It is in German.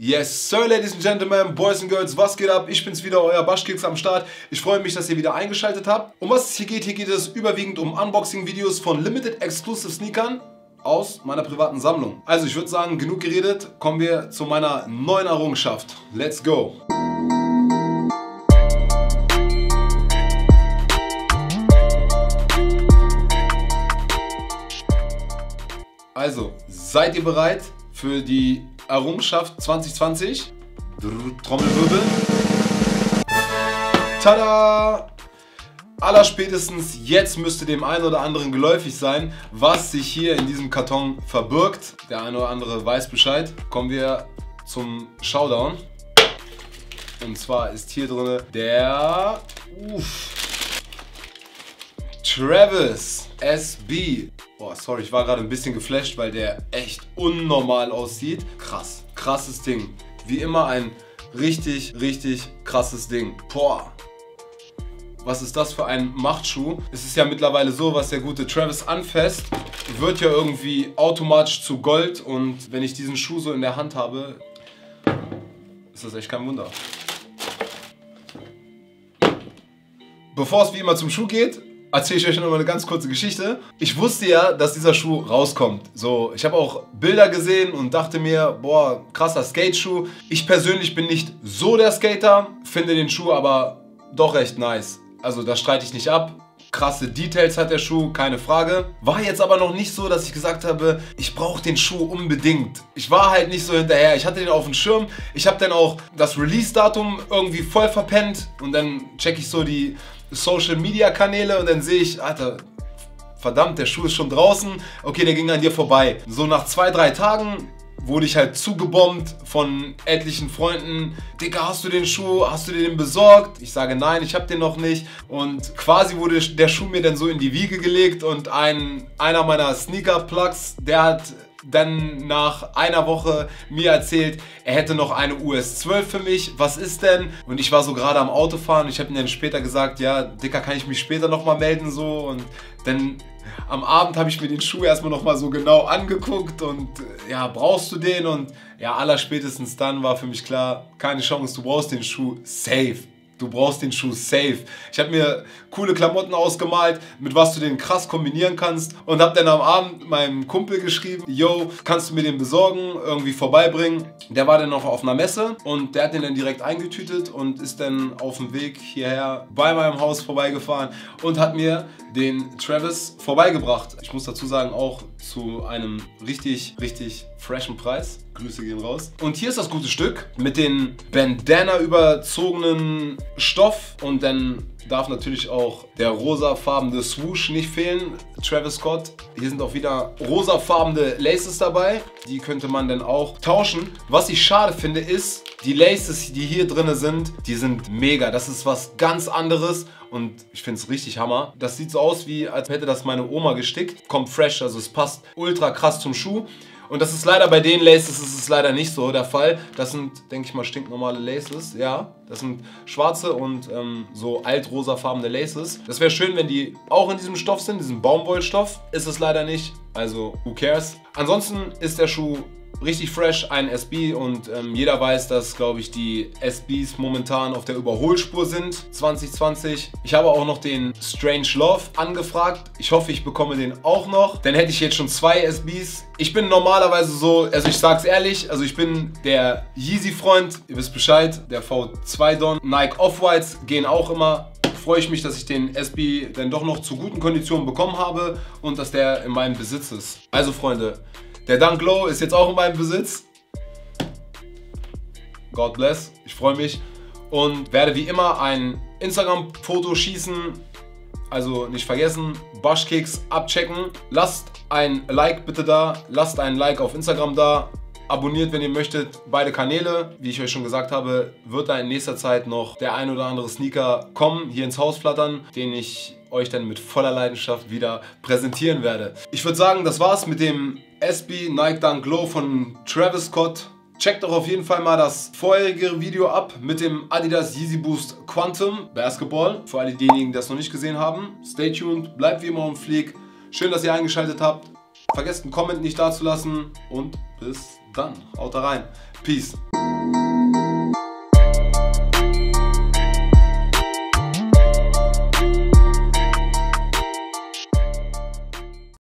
Yes, Sir, Ladies and Gentlemen, Boys and Girls, was geht ab? Ich bin's wieder, euer Bashkickz am Start. Ich freue mich, dass ihr wieder eingeschaltet habt. Um was es hier geht es überwiegend um Unboxing-Videos von Limited-Exclusive-Sneakern aus meiner privaten Sammlung. Also ich würde sagen, genug geredet, kommen wir zu meiner neuen Errungenschaft. Let's go! Also, seid ihr bereit für die Errungenschaft 2020? Trommelwirbel. Tada! Allerspätestens jetzt müsste dem einen oder anderen geläufig sein, was sich hier in diesem Karton verbirgt. Der eine oder andere weiß Bescheid. Kommen wir zum Showdown. Und zwar ist hier drin der Travis SB. Boah, sorry, ich war gerade ein bisschen geflasht, weil der echt unnormal aussieht. Krass, krasses Ding. Wie immer ein richtig krasses Ding. Boah, was ist das für ein Machtschuh? Es ist ja mittlerweile so, was der gute Travis anfasst, wird ja irgendwie automatisch zu Gold. Und wenn ich diesen Schuh so in der Hand habe, ist das echt kein Wunder. Bevor es wie immer zum Schuh geht, erzähle ich euch noch mal eine ganz kurze Geschichte. Ich wusste ja, dass dieser Schuh rauskommt. So, ich habe auch Bilder gesehen und dachte mir, boah, krasser Skateschuh. Ich persönlich bin nicht so der Skater, finde den Schuh aber doch recht nice. Also da streite ich nicht ab. Krasse Details hat der Schuh, keine Frage. War jetzt aber noch nicht so, dass ich gesagt habe, ich brauche den Schuh unbedingt. Ich war halt nicht so hinterher. Ich hatte den auf dem Schirm. Ich habe dann auch das Release-Datum irgendwie voll verpennt. Und dann checke ich so die Social-Media-Kanäle und dann sehe ich, Alter, verdammt, der Schuh ist schon draußen. Okay, der ging an dir vorbei. So nach 2, 3 Tagen wurde ich halt zugebombt von etlichen Freunden. Digga, hast du den Schuh? Hast du dir den besorgt? Ich sage nein, ich habe den noch nicht. Und quasi wurde der Schuh mir dann so in die Wiege gelegt und einer meiner Sneaker-Plugs, der hat dann nach einer Woche mir erzählt, er hätte noch eine US 12 für mich, was ist denn? Und ich war so gerade am Autofahren, ich habe ihm dann später gesagt, ja, Dicker, kann ich mich später nochmal melden so. Und dann am Abend habe ich mir den Schuh erstmal nochmal so genau angeguckt und ja, brauchst du den? Und ja, allerspätestens dann war für mich klar, keine Chance, du brauchst den Schuh safe. Du brauchst den Schuh safe. Ich habe mir coole Klamotten ausgemalt, mit was du den krass kombinieren kannst. Und habe dann am Abend meinem Kumpel geschrieben, yo, kannst du mir den besorgen, irgendwie vorbeibringen. Der war dann noch auf einer Messe und der hat den dann direkt eingetütet und ist dann auf dem Weg hierher bei meinem Haus vorbeigefahren und hat mir den Travis vorbeigebracht. Ich muss dazu sagen, auch zu einem richtig freshen Preis. Grüße gehen raus. Und hier ist das gute Stück mit den Bandana überzogenen Stoff und dann darf natürlich auch der rosafarbene Swoosh nicht fehlen. Travis Scott. Hier sind auch wieder rosafarbene Laces dabei. Die könnte man dann auch tauschen. Was ich schade finde ist, die Laces, die hier drin sind, die sind mega. Das ist was ganz anderes. Und ich finde es richtig Hammer. Das sieht so aus, wie als hätte das meine Oma gestickt. Kommt fresh, also es passt ultra krass zum Schuh. Und das ist leider bei den Laces, ist es leider nicht so der Fall. Das sind, denke ich mal, stinknormale Laces, ja. Das sind schwarze und so altrosafarbene Laces. Das wäre schön, wenn die auch in diesem Stoff sind, diesem Baumwollstoff. Ist es leider nicht, also who cares. Ansonsten ist der Schuh richtig fresh, ein SB und jeder weiß, dass, glaube ich, die SBs momentan auf der Überholspur sind, 2020. Ich habe auch noch den Strange Love angefragt. Ich hoffe, ich bekomme den auch noch. Dann hätte ich jetzt schon 2 SBs. Ich bin normalerweise so, also ich sag's ehrlich, also ich bin der Yeezy-Freund, ihr wisst Bescheid, der V2 Don. Nike Off-Whites gehen auch immer. Freue ich mich, dass ich den SB dann doch noch zu guten Konditionen bekommen habe und dass der in meinem Besitz ist. Also, Freunde, der Dunk Low ist jetzt auch in meinem Besitz. God bless, ich freue mich. Und werde wie immer ein Instagram-Foto schießen. Also nicht vergessen, Bashkickz abchecken. Lasst ein Like bitte da, lasst ein Like auf Instagram da. Abonniert, wenn ihr möchtet, beide Kanäle. Wie ich euch schon gesagt habe, wird da in nächster Zeit noch der ein oder andere Sneaker kommen, hier ins Haus flattern, den ich euch dann mit voller Leidenschaft wieder präsentieren werde. Ich würde sagen, das war's mit dem SB Nike Dunk Low von Travis Scott. Checkt doch auf jeden Fall mal das vorherige Video ab mit dem Adidas Yeezy Boost Quantum Basketball. Für alle diejenigen, die das noch nicht gesehen haben, stay tuned, bleibt wie immer im Flieg. Schön, dass ihr eingeschaltet habt. Vergesst einen Comment nicht dazulassen und bis dann haut da rein. Peace.